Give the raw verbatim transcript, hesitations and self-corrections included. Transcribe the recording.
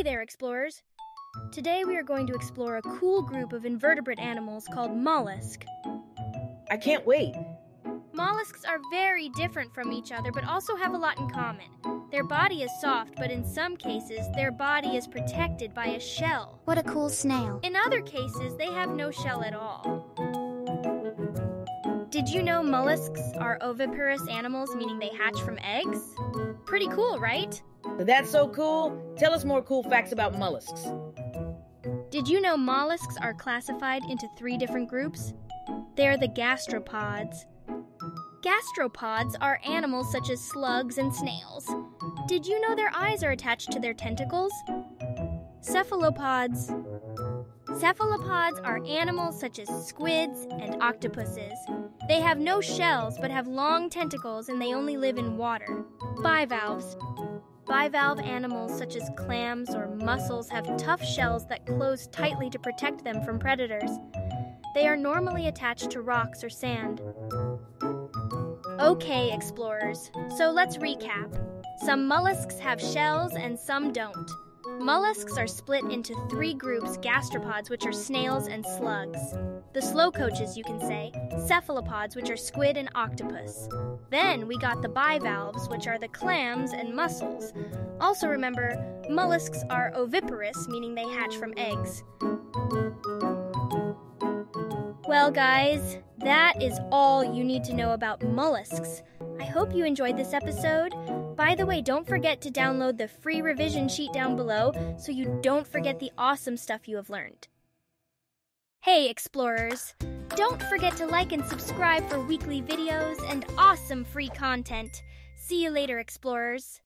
Hey there, explorers! Today we are going to explore a cool group of invertebrate animals called mollusk. I can't wait! Mollusks are very different from each other, but also have a lot in common. Their body is soft, but in some cases, their body is protected by a shell. What a cool snail. In other cases, they have no shell at all. Did you know mollusks are oviparous animals, meaning they hatch from eggs? Pretty cool, right? That's so cool. Tell us more cool facts about mollusks. Did you know mollusks are classified into three different groups? They're the gastropods. Gastropods are animals such as slugs and snails. Did you know their eyes are attached to their tentacles? Cephalopods. Cephalopods are animals such as squids and octopuses. They have no shells but have long tentacles and they only live in water. Bivalves. Bivalve animals such as clams or mussels have tough shells that close tightly to protect them from predators. They are normally attached to rocks or sand. Okay, explorers, so let's recap. Some mollusks have shells and some don't. Mollusks are split into three groups: gastropods, which are snails and slugs. The slow coaches, you can say. Cephalopods, which are squid and octopus. Then we got the bivalves, which are the clams and mussels. Also remember, mollusks are oviparous, meaning they hatch from eggs. Well, guys, that is all you need to know about mollusks. I hope you enjoyed this episode. By the way, don't forget to download the free revision sheet down below so you don't forget the awesome stuff you have learned. Hey, explorers! Don't forget to like and subscribe for weekly videos and awesome free content. See you later, explorers!